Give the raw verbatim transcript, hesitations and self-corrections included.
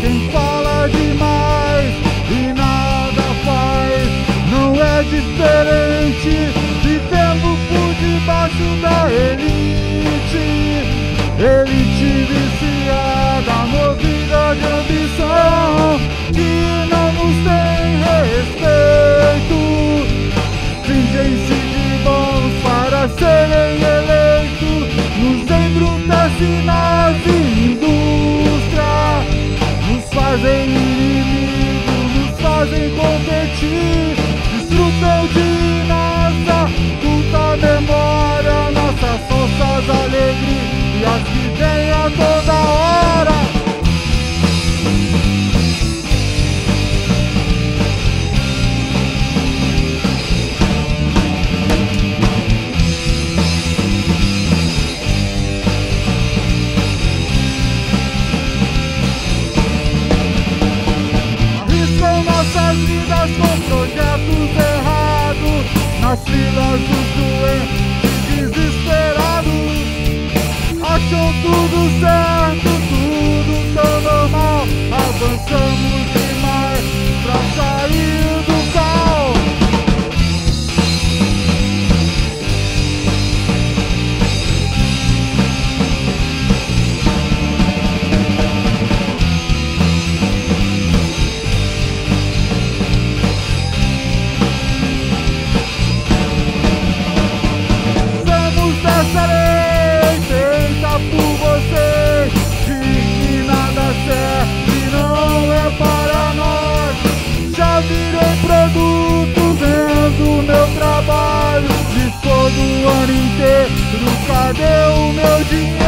Quem fala demais e nada faz não é diferente. Vivendo por debaixo da elite, elite viciada, movida de ambição, que não nos tem respeito. Fingem-se de bons para serem eleitos, nos embrutece nas indústrias, nos fazem inimigos, nos fazem competir, destrutam de nossa culta memória, nossas forças alegrias que vêm a toda hora. Nas filas dos doentes desesperados, acham tudo certo, tudo tão normal. Avançamos demais pra sair do caos. Cadê o meu dinheiro?